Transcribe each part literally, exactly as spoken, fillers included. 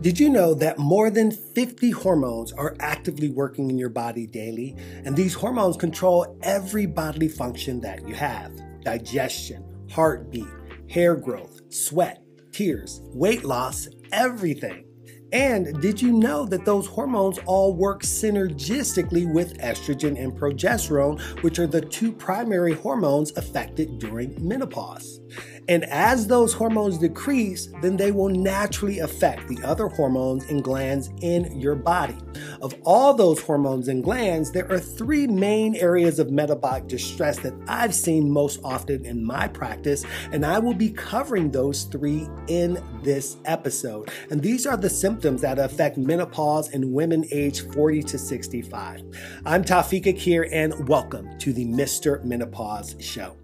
Did you know that more than fifty hormones are actively working in your body daily? And these hormones control every bodily function that you have. Digestion, heartbeat, hair growth, sweat, tears, weight loss, everything. And did you know that those hormones all work synergistically with estrogen and progesterone, which are the two primary hormones affected during menopause? And as those hormones decrease, then they will naturally affect the other hormones and glands in your body. Of all those hormones and glands, there are three main areas of metabolic distress that I've seen most often in my practice, and I will be covering those three in this episode. And these are the symptoms that affect menopause in women aged forty to sixty-five. I'm Tafiq Akhir, and welcome to the Mister Menopause Show.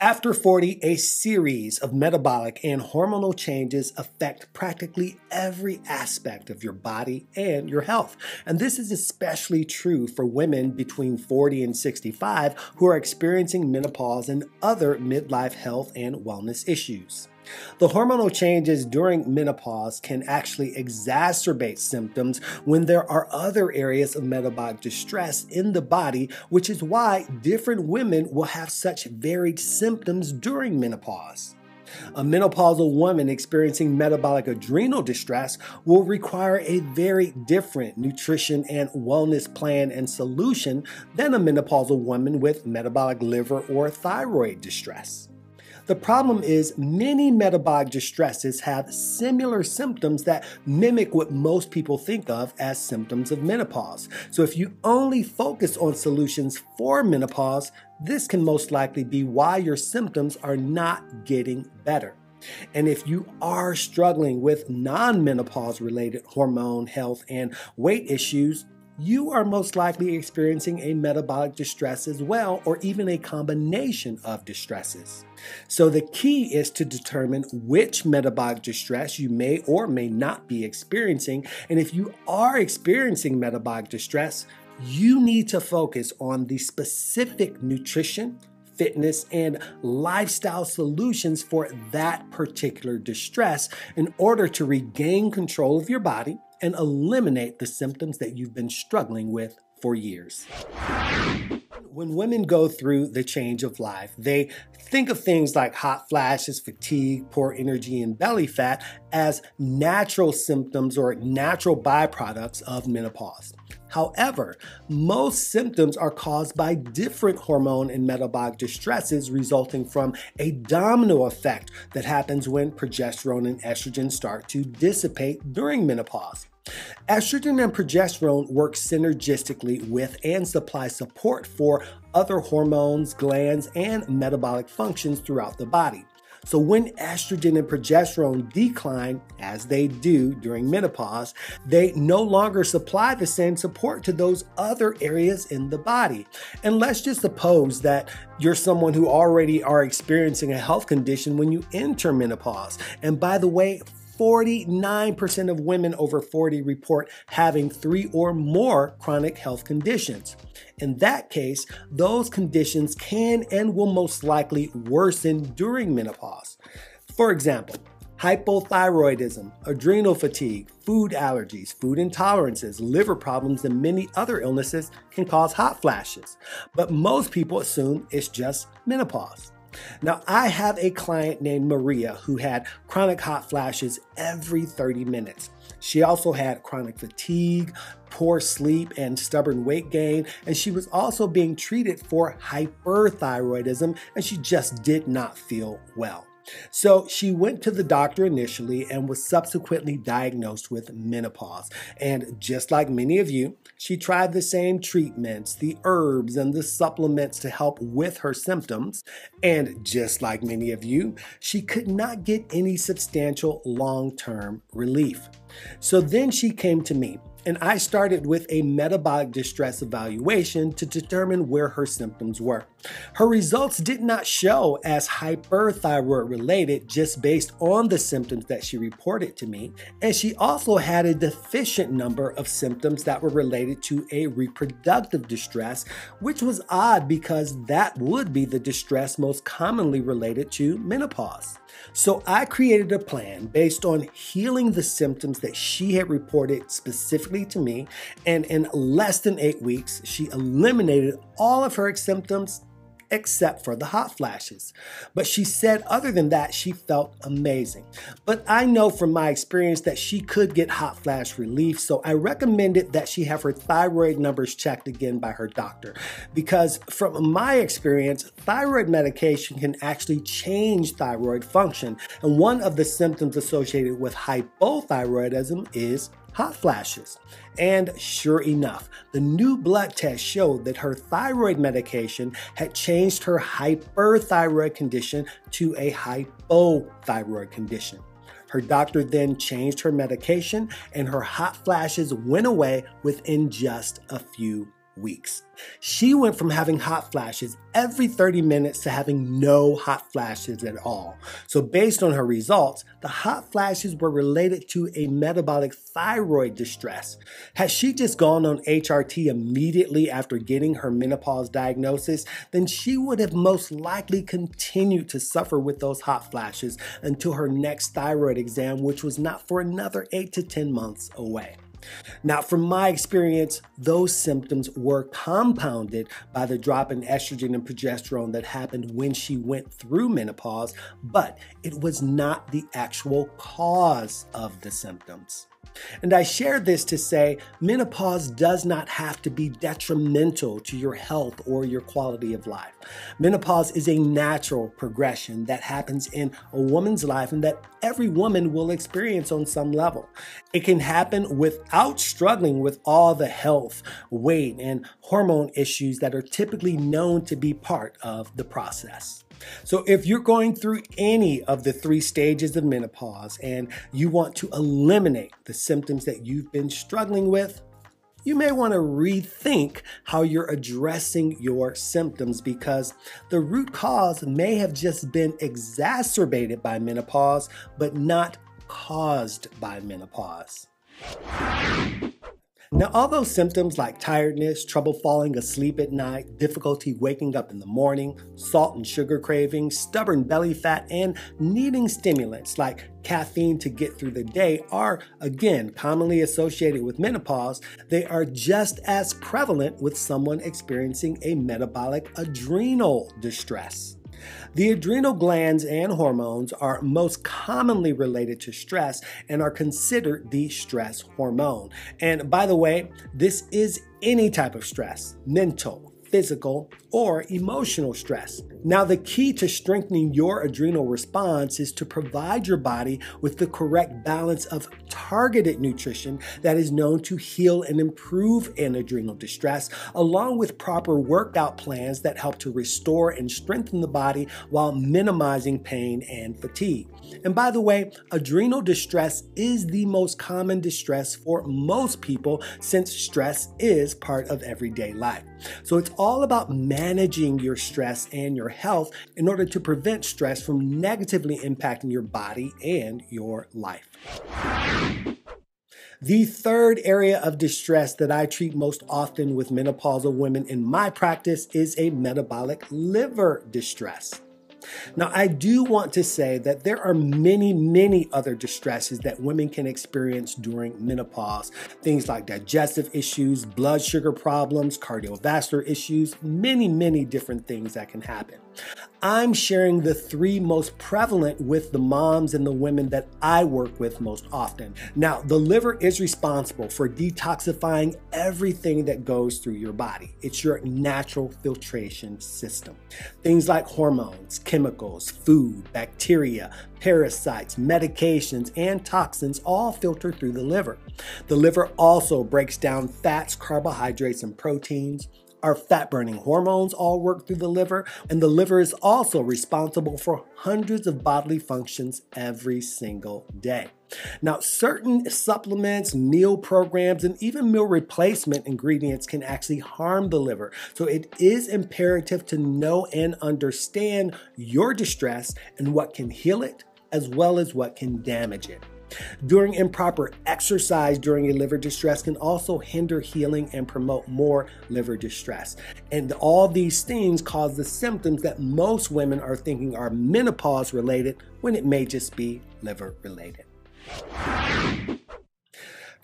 After forty, a series of metabolic and hormonal changes affect practically every aspect of your body and your health. And this is especially true for women between forty and sixty-five who are experiencing menopause and other midlife health and wellness issues. The hormonal changes during menopause can actually exacerbate symptoms when there are other areas of metabolic distress in the body, which is why different women will have such varied symptoms during menopause. A menopausal woman experiencing metabolic adrenal distress will require a very different nutrition and wellness plan and solution than a menopausal woman with metabolic liver or thyroid distress. The problem is many metabolic distresses have similar symptoms that mimic what most people think of as symptoms of menopause. So if you only focus on solutions for menopause, this can most likely be why your symptoms are not getting better. And if you are struggling with non-menopause related hormone, health, and weight issues, you are most likely experiencing a metabolic distress as well, or even a combination of distresses. So the key is to determine which metabolic distress you may or may not be experiencing. And if you are experiencing metabolic distress, you need to focus on the specific nutrition, fitness, and lifestyle solutions for that particular distress in order to regain control of your body and eliminate the symptoms that you've been struggling with for years. When women go through the change of life, they think of things like hot flashes, fatigue, poor energy, and belly fat as natural symptoms or natural byproducts of menopause. However, most symptoms are caused by different hormone and metabolic distresses resulting from a domino effect that happens when progesterone and estrogen start to dissipate during menopause. Estrogen and progesterone work synergistically with and supply support for other hormones, glands, and metabolic functions throughout the body. So when estrogen and progesterone decline, as they do during menopause, they no longer supply the same support to those other areas in the body. And let's just suppose that you're someone who already are experiencing a health condition when you enter menopause. And by the way, forty-nine percent of women over forty report having three or more chronic health conditions. In that case, those conditions can and will most likely worsen during menopause. For example, hypothyroidism, adrenal fatigue, food allergies, food intolerances, liver problems, and many other illnesses can cause hot flashes. But most people assume it's just menopause. Now, I have a client named Maria who had chronic hot flashes every thirty minutes. She also had chronic fatigue, poor sleep, and stubborn weight gain, and she was also being treated for hyperthyroidism, and she just did not feel well. So she went to the doctor initially and was subsequently diagnosed with menopause. And just like many of you, she tried the same treatments, the herbs, and the supplements to help with her symptoms. And just like many of you, she could not get any substantial long-term relief. So then she came to me. and I started with a metabolic distress evaluation to determine where her symptoms were. Her results did not show as hyperthyroid related just based on the symptoms that she reported to me, and she also had a deficient number of symptoms that were related to a reproductive distress, which was odd because that would be the distress most commonly related to menopause. So I created a plan based on healing the symptoms that she had reported specifically to me, and in less than eight weeks, she eliminated all of her symptoms except for the hot flashes. But she said other than that, she felt amazing. But I know from my experience that she could get hot flash relief, so I recommended that she have her thyroid numbers checked again by her doctor, because from my experience, thyroid medication can actually change thyroid function. And one of the symptoms associated with hypothyroidism is hot flashes. And sure enough, the new blood test showed that her thyroid medication had changed her hyperthyroid condition to a hypothyroid condition. Her doctor then changed her medication and her hot flashes went away within just a few weeks. She went from having hot flashes every thirty minutes to having no hot flashes at all. So based on her results, the hot flashes were related to a metabolic thyroid distress. Had she just gone on H R T immediately after getting her menopause diagnosis, then she would have most likely continued to suffer with those hot flashes until her next thyroid exam, which was not for another eight to ten months away. Now, from my experience, those symptoms were compounded by the drop in estrogen and progesterone that happened when she went through menopause, but it was not the actual cause of the symptoms. And I share this to say menopause does not have to be detrimental to your health or your quality of life. Menopause is a natural progression that happens in a woman's life and that every woman will experience on some level. It can happen without struggling with all the health, weight, and hormone issues that are typically known to be part of the process. So if you're going through any of the three stages of menopause and you want to eliminate the symptoms that you've been struggling with, you may want to rethink how you're addressing your symptoms, because the root cause may have just been exacerbated by menopause, but not caused by menopause. Now, although symptoms like tiredness, trouble falling asleep at night, difficulty waking up in the morning, salt and sugar cravings, stubborn belly fat, and needing stimulants like caffeine to get through the day are, again, commonly associated with menopause, they are just as prevalent with someone experiencing a metabolic adrenal distress. The adrenal glands and hormones are most commonly related to stress and are considered the stress hormone. And by the way, this is any type of stress, mental, physical, or emotional stress. Now, the key to strengthening your adrenal response is to provide your body with the correct balance of targeted nutrition that is known to heal and improve an adrenal distress, along with proper workout plans that help to restore and strengthen the body while minimizing pain and fatigue. And by the way, adrenal distress is the most common distress for most people, since stress is part of everyday life. So it's all about managing your stress and your health in order to prevent stress from negatively impacting your body and your life. The third area of distress that I treat most often with menopausal women in my practice is a metabolic liver distress. Now, I do want to say that there are many, many other distresses that women can experience during menopause. Things like digestive issues, blood sugar problems, cardiovascular issues, many, many different things that can happen. I'm sharing the three most prevalent with the moms and the women that I work with most often. Now, the liver is responsible for detoxifying everything that goes through your body. It's your natural filtration system. Things like hormones, chemicals, food, bacteria, parasites, medications, and toxins all filter through the liver. The liver also breaks down fats, carbohydrates, and proteins. Our fat-burning hormones all work through the liver, and the liver is also responsible for hundreds of bodily functions every single day. Now, certain supplements, meal programs, and even meal replacement ingredients can actually harm the liver. So it is imperative to know and understand your distress and what can heal it, as well as what can damage it. Doing improper exercise during a liver distress can also hinder healing and promote more liver distress. And all these things cause the symptoms that most women are thinking are menopause related when it may just be liver related.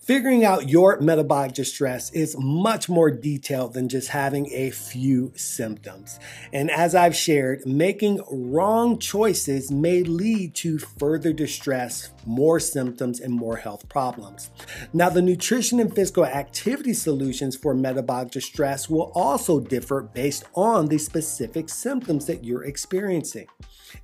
Figuring out your metabolic distress is much more detailed than just having a few symptoms. And as I've shared, making wrong choices may lead to further distress, more symptoms, and more health problems. Now, the nutrition and physical activity solutions for metabolic distress will also differ based on the specific symptoms that you're experiencing.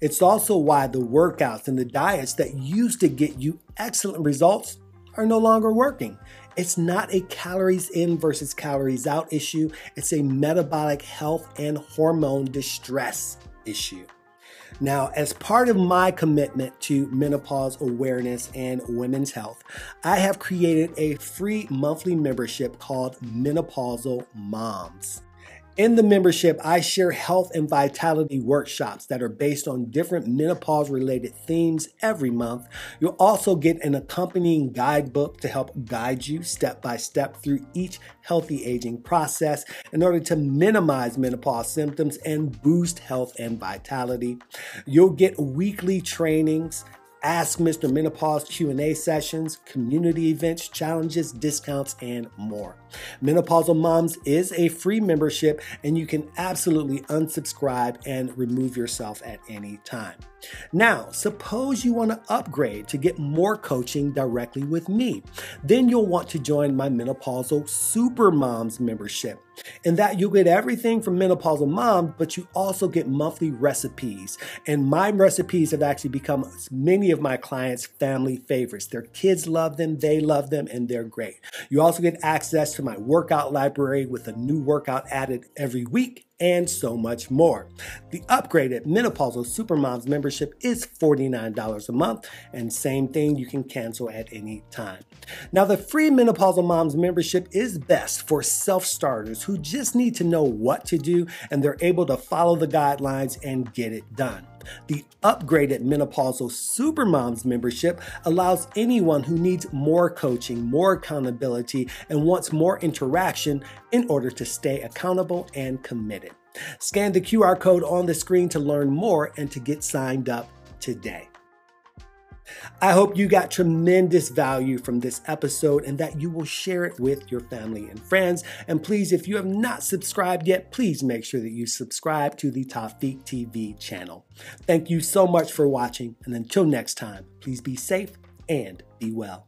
It's also why the workouts and the diets that used to get you excellent results are no longer working. It's not a calories in versus calories out issue. It's a metabolic health and hormone distress issue. Now, as part of my commitment to menopause awareness and women's health, I have created a free monthly membership called Menopausal Moms. In the membership, I share health and vitality workshops that are based on different menopause-related themes every month. You'll also get an accompanying guidebook to help guide you step-by-step through each healthy aging process in order to minimize menopause symptoms and boost health and vitality. You'll get weekly trainings, Ask Mister Menopause Q and A sessions, community events, challenges, discounts, and more. Menopausal Moms is a free membership, and you can absolutely unsubscribe and remove yourself at any time. Now, suppose you want to upgrade to get more coaching directly with me. Then you'll want to join my Menopausal Super Moms membership. In that, you'll get everything from Menopausal Mom, but you also get monthly recipes. And my recipes have actually become many of my clients' family favorites. Their kids love them, they love them, and they're great. You also get access to my workout library with a new workout added every week, and so much more. The upgraded Menopausal Supermoms membership is forty-nine dollars a month, and same thing, you can cancel at any time. Now, the free Menopausal Moms membership is best for self-starters who just need to know what to do, and they're able to follow the guidelines and get it done. The upgraded Menopausal Supermoms membership allows anyone who needs more coaching, more accountability, and wants more interaction in order to stay accountable and committed. Scan the Q R code on the screen to learn more and to get signed up today. I hope you got tremendous value from this episode and that you will share it with your family and friends. And please, if you have not subscribed yet, please make sure that you subscribe to the Tafiq T V channel. Thank you so much for watching. And until next time, please be safe and be well.